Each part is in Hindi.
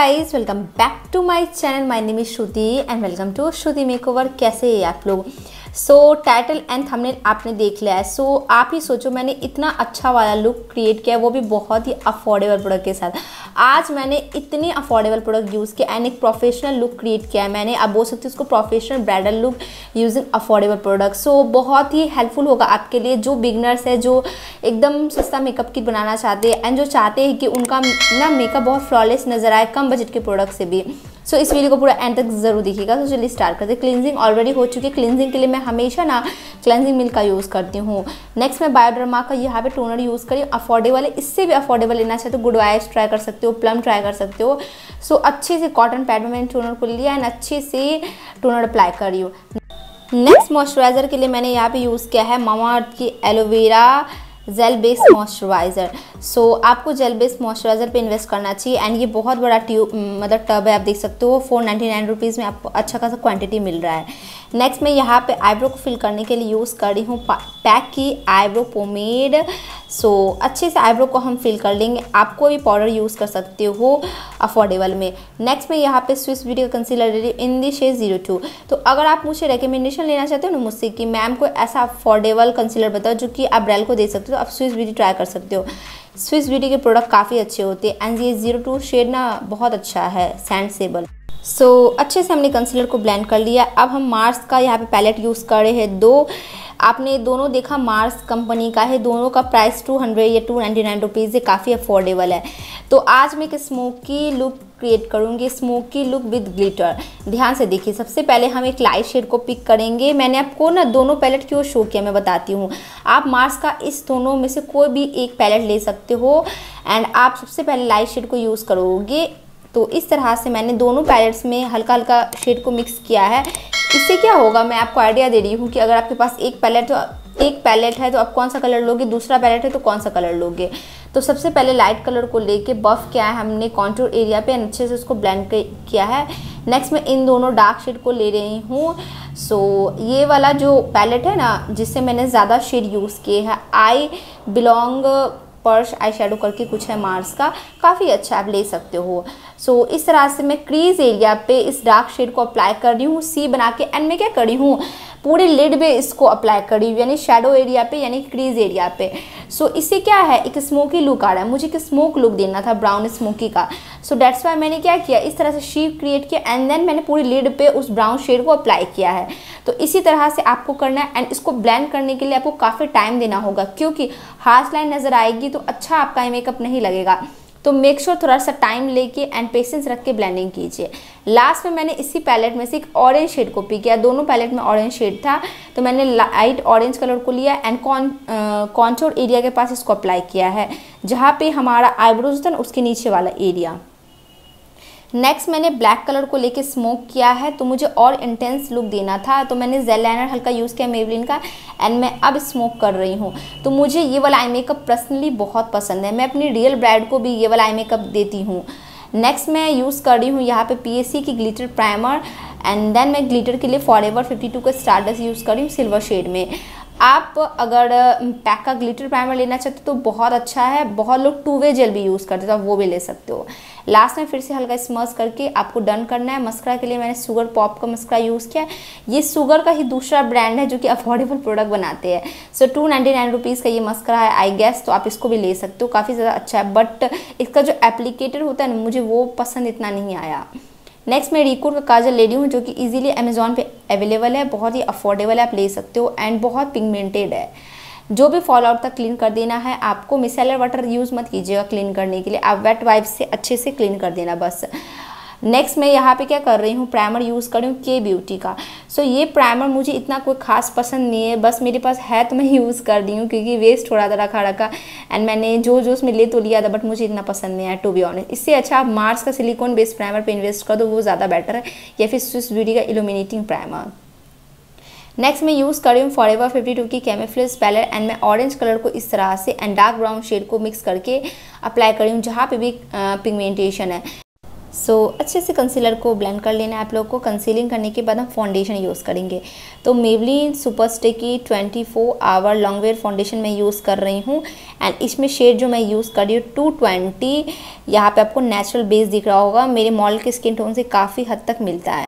Guys welcome back to my channel. My name is Shruti and welcome to Shruti makeover. कैसे हैं आप लोग? सो टाइटल एंड थंबनेल आपने देख लिया है। सो आप ही सोचो, मैंने इतना अच्छा वाला लुक क्रिएट किया है, वो भी बहुत ही अफोर्डेबल प्रोडक्ट के साथ। आज मैंने इतने अफोर्डेबल प्रोडक्ट यूज़ किया एंड एक प्रोफेशनल लुक क्रिएट किया है मैंने। आप बोल सकते हो उसको professional bridal look using affordable product. So बहुत ही हेल्पफुल होगा आपके लिए, जो बिगनर्स है, जो एकदम सस्ता मेकअप किट बनाना चाहते हैं एंड जो चाहते हैं कि उनका ना मेकअप बहुत फ्लॉलेस नजर आए कम बजट के प्रोडक्ट से भी। सो इस वीडियो को पूरा एंड तक जरूर देखिएगा। तो चलिए स्टार्ट करते हैं। क्लिनजिंग ऑलरेडी हो चुकी है। क्लिनजिंग के लिए मैं हमेशा ना क्लिनजिंग मिल्क का यूज़ करती हूँ। नेक्स्ट मैं बायोडर्मा का यहाँ पे टोनर यूज़ करी। अफोर्डेबल है, इससे भी अफोर्डेबल लेना चाहते हो गुड वाइब्स ट्राई कर सकते हो, प्लम ट्राई कर सकते हो। सो अच्छे से कॉटन पैड में मैंने टोनर को लिया एंड अच्छे से टोनर अप्लाई करी हो। नेक्स्ट मॉइस्चराइज़र के लिए मैंने यहाँ पर यूज़ किया है मामा अर्थ की aloe vera gel based moisturiser. So आपको जेल बेस्ड मॉइस्चराइज़र पे इन्वेस्ट करना चाहिए एंड ये बहुत बड़ा ट्यूब मतलब टब है, आप देख सकते हो। 499 रुपीज़ में आपको अच्छा खासा क्वांटिटी मिल रहा है। नेक्स्ट मैं यहाँ पे आईब्रो को फिल करने के लिए यूज़ कर रही हूँ पैक की आईब्रो पोमेड। सो अच्छे से आईब्रो को हम फिल कर लेंगे। आपको भी पाउडर यूज़ कर सकते हो अफोर्डेबल में। नेक्स्ट मैं यहाँ पे स्विस ब्यूटी का कंसीलर ले रही हूँ इन दी शेड 02। तो अगर आप मुझे रिकमेंडेशन लेना चाहते हो ना मुझसे कि मैम को ऐसा अफोर्डेबल कंसीलर बताओ जो कि आप ब्राइडल को दे सकते हो, तो आप स्विस ब्यूटी ट्राई कर सकते हो। स्विस ब्यूटी के प्रोडक्ट काफ़ी अच्छे होते हैं एंड ये 02 शेड ना बहुत अच्छा है, सैंडसेबल। सो अच्छे से हमने कंसीलर को ब्लेंड कर लिया। अब हम मार्स का यहाँ पे पैलेट यूज़ कर रहे हैं दो। आपने दोनों देखा मार्स कंपनी का है, दोनों का प्राइस 200 या 299 रुपीज़, ये काफ़ी अफोर्डेबल है। तो आज मैं एक स्मोकी लुक क्रिएट करूँगी, स्मोकी लुक विद ग्लिटर। ध्यान से देखिए। सबसे पहले हम एक लाइट शेड को पिक करेंगे। मैंने आपको ना दोनों पैलेट क्यों शो किया मैं बताती हूँ। आप मार्स का इस दोनों में से कोई भी एक पैलेट ले सकते हो एंड आप सबसे पहले लाइट शेड को यूज़ करोगे। तो इस तरह से मैंने दोनों पैलेट्स में हल्का हल्का शेड को मिक्स किया है। इससे क्या होगा, मैं आपको आइडिया दे रही हूँ कि अगर आपके पास एक पैलेट है तो आप कौन सा कलर लोगे, दूसरा पैलेट है तो कौन सा कलर लोगे। तो सबसे पहले लाइट कलर को लेके बफ किया है हमने कॉन्टूर एरिया पे, अच्छे से उसको ब्लेंड किया है। नेक्स्ट मैं इन दोनों डार्क शेड को ले रही हूँ। सो ये वाला जो पैलेट है ना, जिससे मैंने ज़्यादा शेड यूज़ किए हैं, I belong purse eye shadow करके कुछ है मार्स का, काफ़ी अच्छा, आप ले सकते हो। सो इस तरह से मैं क्रीज एरिया पे इस डार्क शेड को अप्लाई कर रही हूँ सी बना के। एंड मैं क्या कर रही हूँ, पूरे लिड पे इसको अप्लाई कर रही हूँ, यानी शेडो एरिया पे, यानी क्रीज एरिया पे। सो इससे क्या है, एक स्मोकी लुक आ रहा है। मुझे एक स्मोक लुक देना था, ब्राउन स्मोकी का। सो डेट्स वाई मैंने क्या किया, इस तरह से शेप क्रिएट किया एंड देन मैंने पूरी लिड पे उस ब्राउन शेड को अप्लाई किया है। तो इसी तरह से आपको करना है एंड इसको ब्लेंड करने के लिए आपको काफ़ी टाइम देना होगा, क्योंकि हार्श लाइन नज़र आएगी तो अच्छा आपका मेकअप नहीं लगेगा। तो मेक श्योर थोड़ा सा टाइम लेके एंड पेशेंस रख के ब्लेंडिंग कीजिए। लास्ट में मैंने इसी पैलेट में से एक ऑरेंज शेड को पिक किया। दोनों पैलेट में ऑरेंज शेड था, तो मैंने लाइट ऑरेंज कलर को लिया एंड कॉन्टूर एरिया के पास इसको अप्लाई किया है, जहाँ पे हमारा आईब्रोज था उसके नीचे वाला एरिया। नेक्स्ट मैंने ब्लैक कलर को लेके स्मोक किया है, तो मुझे और इंटेंस लुक देना था, तो मैंने जेल लाइनर हल्का यूज़ किया मेबलिन का एंड मैं अब स्मोक कर रही हूँ। तो मुझे ये वाला आई मेकअप पर्सनली बहुत पसंद है, मैं अपनी रियल ब्राइड को भी ये वाला आई मेकअप देती हूँ। नेक्स्ट मैं यूज़ कर रही हूँ यहाँ पे PSC की ग्लिटर प्राइमर एंड देन मैं ग्लिटर के लिए फॉरएवर 52 का स्टारडस्ट यूज़ कर रही हूँ सिल्वर शेड में। आप अगर पैक का ग्लिटर प्राइमर लेना चाहते हो तो बहुत अच्छा है। बहुत लोग टू वे जेल भी यूज़ करते हो, आप वो भी ले सकते हो। लास्ट में फिर से हल्का स्मर्श करके आपको डन करना है। मस्करा के लिए मैंने शुगर पॉप का मस्करा यूज़ किया। ये शुगर का ही दूसरा ब्रांड है जो कि अफोर्डेबल प्रोडक्ट बनाते हैं। सो 299 रुपीज़ का ये मस्करा है आई गेस, तो आप इसको भी ले सकते हो, काफ़ी ज़्यादा अच्छा है। बट इसका जो एप्लीकेटर होता है ना, मुझे वो पसंद इतना नहीं आया। नेक्स्ट मैं रिकॉर्ड का काजल ले रही हूँ, जो कि इजीली अमेज़ॉन पे अवेलेबल है, बहुत ही अफोर्डेबल है, आप ले सकते हो एंड बहुत पिगमेंटेड है। जो भी फॉल आउट था क्लीन कर देना है आपको। मिसेलर वाटर यूज़ मत कीजिएगा क्लीन करने के लिए, आप वेट वाइप्स से अच्छे से क्लीन कर देना बस। नेक्स्ट मैं यहाँ पे क्या कर रही हूँ, प्राइमर यूज़ कर रही हूँ के ब्यूटी का। सो ये प्राइमर मुझे इतना कोई खास पसंद नहीं है, बस मेरे पास है तो मैं यूज़ कर रही हूँ, क्योंकि वेस्ट थोड़ा सा रखा एंड मैंने जो उसमें ले तो लिया था, बट मुझे इतना पसंद नहीं आया टू बी ऑनेस्ट। इससे अच्छा आप मार्स का सिलिकॉन बेस्ड प्राइमर पे इन्वेस्ट कर दो, वो ज़्यादा बेटर है, या फिर स्विस ब्यूटी का इल्यूमिनेटिंग प्राइमर। नेक्स्ट मैं यूज़ कर रही हूँ फॉरएवर 52 की कैमोफ्लेज पैलेट एंड मैं ऑरेंज कलर को इस तरह से एंड डार्क ब्राउन शेड को मिक्स करके अप्लाई कर रही हूँ, जहाँ पे भी पिगमेंटेशन है। सो अच्छे से कंसीलर को ब्लेंड कर लेना है आप लोग को। कंसीलिंग करने के बाद हम फाउंडेशन यूज़ करेंगे। तो मेबेलिन सुपरस्टे की 24 आवर लॉन्ग वेयर फाउंडेशन मैं यूज़ कर रही हूँ एंड इसमें शेड जो मैं यूज़ कर रही हूँ 220। यहाँ पे आपको नेचुरल बेस दिख रहा होगा, मेरे मॉडल के स्किन टोन से काफ़ी हद तक मिलता है।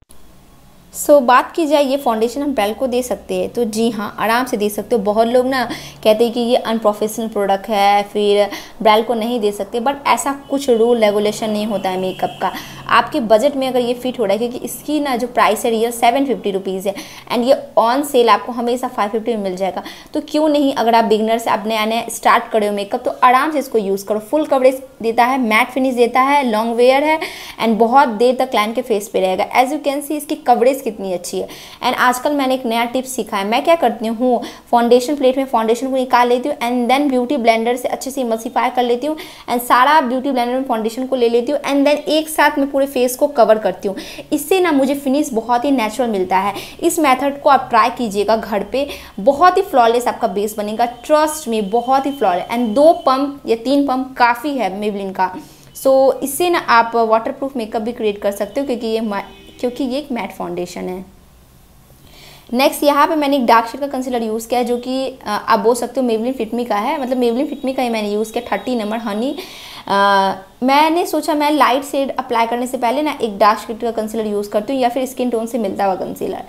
सो बात की जाए ये फाउंडेशन हम बैल को दे सकते हैं, तो जी हाँ आराम से दे सकते हो। बहुत लोग ना कहते हैं कि ये अनप्रोफेशनल प्रोडक्ट है, फिर बैल को नहीं दे सकते, बट ऐसा कुछ रूल रेगुलेशन नहीं होता है मेकअप का। आपके बजट में अगर ये फिट हो रहा है, क्योंकि इसकी ना जो प्राइस है रियल 750 रुपीज़ है एंड ये ऑन सेल आपको हमेशा 550 में मिल जाएगा। तो क्यों नहीं, अगर आप बिगनर से अपने आने स्टार्ट करे हो मेकअप तो आराम से इसको यूज़ करो। फुल कवरेज देता है, मैट फिनिश देता है, लॉन्ग वेयर है एंड बहुत देर तक क्लाइंट के फेस पे रहेगा। एज यू कैन सी इसकी कवरेज कितनी अच्छी है। एंड आजकल मैंने एक नया टिप सीखा है। मैं क्या करती हूँ, फाउंडेशन प्लेट में फाउंडेशन को निकाल लेती हूँ एंड देन ब्यूटी ब्लेंडर से अच्छे से इमल्सिफाई कर लेती हूँ एंड सारा ब्यूटी ब्लेंडर में फाउंडेशन को ले लेती हूँ एंड देन एक साथ मैं पूरे फेस को कवर करती हूँ। इससे ना मुझे फिनिश बहुत ही नेचुरल मिलता है। इस मेथड को आप ट्राई कीजिएगा घर पे, बहुत ही फ्लॉलेस आपका बेस बनेगा, ट्रस्ट में बहुत ही फ्लॉलेस। एंड 2 पंप या 3 पंप काफ़ी है मेबेलिन का। सो इससे ना आप वाटरप्रूफ मेकअप भी क्रिएट कर सकते हो क्योंकि ये एक मैट फाउंडेशन है। नेक्स्ट यहाँ पे मैंने एक डार्क शेड का कंसीलर यूज़ किया है जो कि आप बोल सकते हो मेबेलिन फिटमी का है, मतलब मेबेलिन फिटमी का ही मैंने यूज़ किया 30 नंबर हनी। मैंने सोचा मैं लाइट शेड अप्लाई करने से पहले ना एक डार्क शेड का कंसीलर यूज़ करती हूँ या फिर स्किन टोन से मिलता हुआ कंसीलर।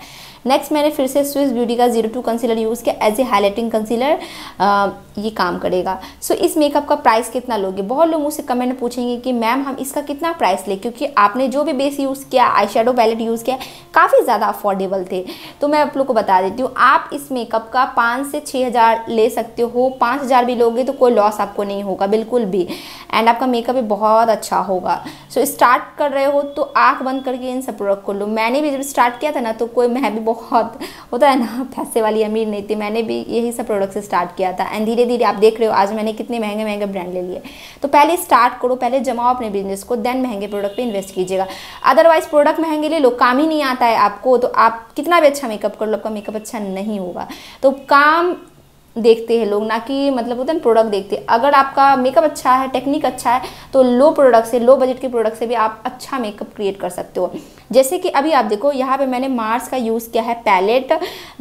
नेक्स्ट मैंने फिर से स्विस ब्यूटी का 02 कंसीलर यूज़ किया एज ए हाईलाइटिंग कंसीलर, ये काम करेगा। सो इस मेकअप का प्राइस कितना लोगे? बहुत लोग मुझसे कमेंट में पूछेंगे कि मैम हम इसका कितना प्राइस लें, क्योंकि आपने जो भी बेस यूज़ किया, आई शेडो पैलेट यूज़ किया, काफ़ी ज़्यादा अफोर्डेबल थे। तो मैं आप लोग को बता देती हूँ, आप इस मेकअप का 5 से 6 हज़ार ले सकते हो। 5 हज़ार भी लोगे तो कोई लॉस आपको नहीं होगा बिल्कुल भी, एंड आपका मेकअप भी बहुत अच्छा होगा। सो स्टार्ट कर रहे हो तो आँख बंद करके इन सब प्रोडक्ट को लो। मैंने भी जब स्टार्ट किया था ना तो कोई, मैं भी बहुत होता है ना पैसे वाली अमीर नहीं थी, मैंने भी यही सब प्रोडक्ट से स्टार्ट किया था एंड धीरे धीरे आप देख रहे हो आज मैंने कितने महंगे महंगे ब्रांड ले लिए। तो पहले स्टार्ट करो, पहले जमाओ अपने बिजनेस को, देन महंगे प्रोडक्ट पे इन्वेस्ट कीजिएगा। अदरवाइज प्रोडक्ट महंगे ले लो, काम ही नहीं आता है आपको, तो आप कितना भी अच्छा मेकअप कर लो आपका मेकअप अच्छा नहीं होगा। तो काम देखते हैं लोग, ना कि मतलब होता है प्रोडक्ट देखते हैं। अगर आपका मेकअप अच्छा है, टेक्निक अच्छा है, तो लो प्रोडक्ट से, लो बजट के प्रोडक्ट से भी आप अच्छा मेकअप क्रिएट कर सकते हो। जैसे कि अभी आप देखो यहाँ पे मैंने मार्स का यूज़ किया है पैलेट,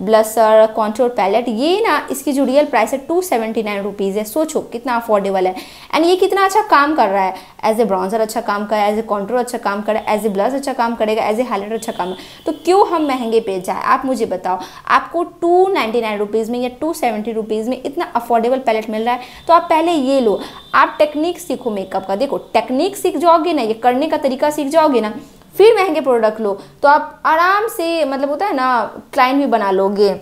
ब्लशर, कॉन्टूर पैलेट। ये ना इसकी जो रियल प्राइस है 279 रुपीज़ है। सोचो कितना अफोर्डेबल है एंड ये कितना अच्छा काम कर रहा है। एज ए ब्राउन्जर अच्छा काम कर रहा है, एज ए कॉन्टूर अच्छा काम कर रहा है, एज ए ब्लश अच्छा काम करेगा, एज ए हाईलाइटर अच्छा काम। तो क्यों हम महंगे पे जाए, आप मुझे बताओ। आपको 299 रुपीज़ में या 270 रुपीज़ में इतना अफोर्डेबल पैलेट मिल रहा है, तो आप पहले ये लो। आप टेक्निक सीखो मेकअप का। देखो टेक्निक सीख जाओगे ना, ये करने का तरीका सीख जाओगे ना, फिर महंगे प्रोडक्ट लो तो आप आराम से मतलब होता है ना क्लाइंट भी बना लोगे।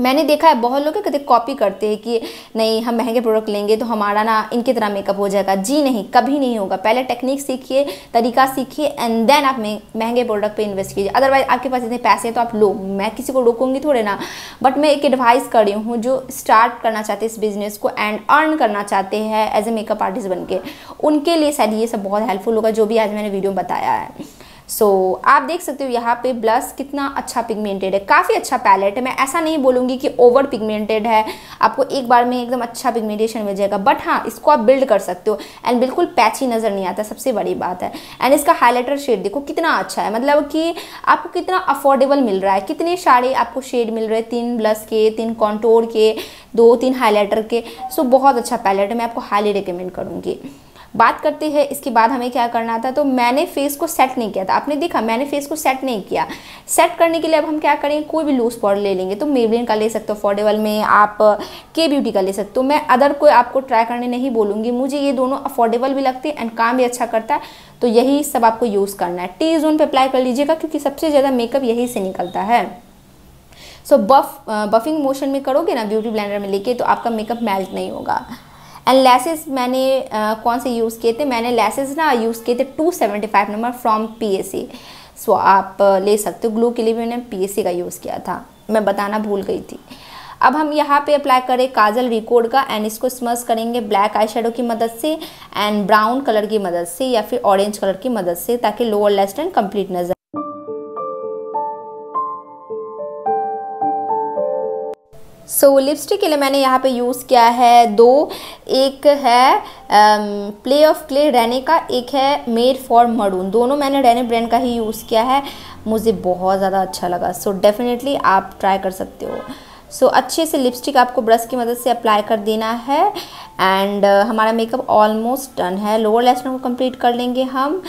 मैंने देखा है बहुत लोग कहते कॉपी करते हैं कि नहीं हम महंगे प्रोडक्ट लेंगे तो हमारा ना इनकी तरह मेकअप हो जाएगा। जी नहीं, कभी नहीं होगा। पहले टेक्निक सीखिए, तरीका सीखिए एंड देन आप महंगे प्रोडक्ट पे इन्वेस्ट कीजिए। अदरवाइज आपके पास इतने पैसे हैं तो आप लो, मैं किसी को रोकूंगी थोड़े ना। बट मैं एक एडवाइस कर रही हूँ जो स्टार्ट करना चाहते हैं इस बिज़नेस को एंड अर्न करना चाहते हैं एज ए मेकअप आर्टिस्ट बन के, उनके लिए शायद ये सब बहुत हेल्पफुल होगा जो भी आज मैंने वीडियो में बताया है। सो आप देख सकते हो यहाँ पे ब्लश कितना अच्छा पिगमेंटेड है, काफ़ी अच्छा पैलेट है। मैं ऐसा नहीं बोलूँगी कि ओवर पिगमेंटेड है, आपको एक बार में एकदम अच्छा पिगमेंटेशन मिल जाएगा, बट हाँ इसको आप बिल्ड कर सकते हो एंड बिल्कुल पैची नज़र नहीं आता, सबसे बड़ी बात है। एंड इसका हाईलाइटर शेड देखो कितना अच्छा है, मतलब कि आपको कितना अफोर्डेबल मिल रहा है। कितने सारे आपको शेड मिल रहे, 3 ब्लश के 3 कॉन्टूर के 2 3 हाईलाइटर के। सो बहुत अच्छा पैलेट है, मैं आपको हाईली रिकमेंड करूँगी। बात करते हैं इसके बाद हमें क्या करना था। तो मैंने फेस को सेट नहीं किया था, आपने देखा मैंने फेस को सेट नहीं किया। सेट करने के लिए अब हम क्या करेंगे, कोई भी लूज पाउडर ले लेंगे। तो मेबेलिन का ले सकते हो अफोर्डेबल में, आप के ब्यूटी का ले सकते हो। मैं अदर कोई आपको ट्राई करने नहीं बोलूँगी, मुझे ये दोनों अफोर्डेबल भी लगते हैं एंड काम भी अच्छा करता है। तो यही सब आपको यूज़ करना है। टी जोन पर अप्लाई कर लीजिएगा क्योंकि सबसे ज़्यादा मेकअप यही से निकलता है। सो बफिंग मोशन में करोगे ना ब्यूटी ब्लेंडर में लेके, तो आपका मेकअप मेल्ट नहीं होगा। एंड लैसेस मैंने कौन से यूज़ किए थे, मैंने लैसेस ना यूज़ किए थे 275 नंबर फ्रॉम PSC। सो आप ले सकते हो। ग्लू के लिए भी मैंने PSC का यूज़ किया था, मैं बताना भूल गई थी। अब हम यहाँ पे अप्लाई करें काजल रिकॉर्ड का एंड इसको स्मर्स करेंगे ब्लैक आईशैडो की मदद से एंड ब्राउन कलर की मदद से या फिर ऑरेंज कलर की मदद से, ताकि लोअर लैश लाइन कंप्लीट नजर। सो लिपस्टिक के लिए मैंने यहाँ पे यूज़ किया है दो, एक है प्ले ऑफ क्ले रेने का, एक है मेड फॉर मरून। दोनों मैंने रेने ब्रांड का ही यूज़ किया है, मुझे बहुत ज़्यादा अच्छा लगा। सो डेफिनेटली आप ट्राई कर सकते हो। सो अच्छे से लिपस्टिक आपको ब्रश की मदद से अप्लाई कर देना है। एंड हमारा मेकअप ऑलमोस्ट डन है। लोअर लैश लाइन को कंप्लीट कर लेंगे हम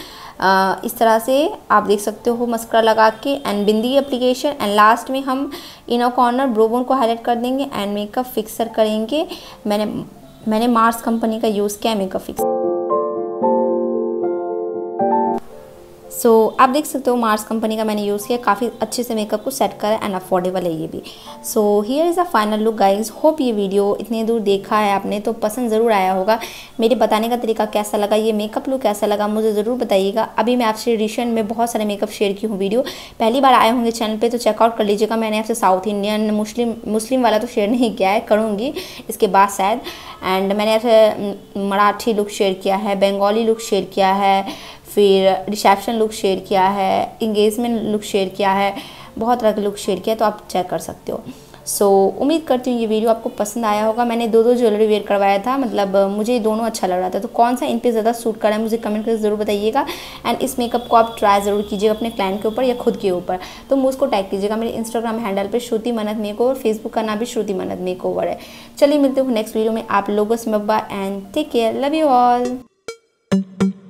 इस तरह से, आप देख सकते हो मस्करा लगा के and bindi application. And last में हम इनर कॉर्नर ब्रोबोन को हाईलाइट कर देंगे एंड मेकअप फिक्सर करेंगे। मैंने मार्स कंपनी का यूज़ किया है मेकअप फिक्सर। सो आप देख सकते हो मार्स कंपनी का मैंने यूज़ किया, काफ़ी अच्छे से मेकअप को सेट करा एंड अफोर्डेबल है ये भी। So here is a final look guys. Hope ये वीडियो इतने दूर देखा है आपने तो पसंद ज़रूर आया होगा। मेरे बताने का तरीका कैसा लगा, ये मेकअप लुक कैसा लगा मुझे ज़रूर बताइएगा। अभी मैं आपसे रिसेंट में बहुत सारे मेकअप शेयर की हूँ वीडियो, पहली बार आए होंगे चैनल पर तो चेकआउट कर लीजिएगा। मैंने आपसे साउथ इंडियन मुस्लिम वाला तो शेयर नहीं किया है, करूँगी इसके बाद शायद। एंड मैंने आपसे मराठी लुक शेयर किया है, बंगाली लुक शेयर किया है, फिर रिसेप्शन लुक शेयर किया है, इंगेजमेंट लुक शेयर किया है, बहुत तरह के लुक शेयर किया है, तो आप चेक कर सकते हो। सो उम्मीद करती हूँ ये वीडियो आपको पसंद आया होगा। मैंने दो ज्वेलरी वेयर करवाया था, मतलब मुझे दोनों अच्छा लग रहा था, तो कौन सा इन पे ज़्यादा सूट कर रहा है मुझे कमेंट करके ज़रूर बताइएगा। एंड इस मेकअप को आप ट्राई ज़रूर कीजिएगा अपने क्लाइंट के ऊपर या खुद के ऊपर। तो मुझको टैग कीजिएगा मेरे इंस्टाग्राम हैंडल पर श्रुति मनत मेकओवर, फेसबुक का नाम भी श्रुति मनत मेकओवर है। चलिए मिलते हो नेक्स्ट वीडियो में आप लोगों से। Bye and take care, love you all.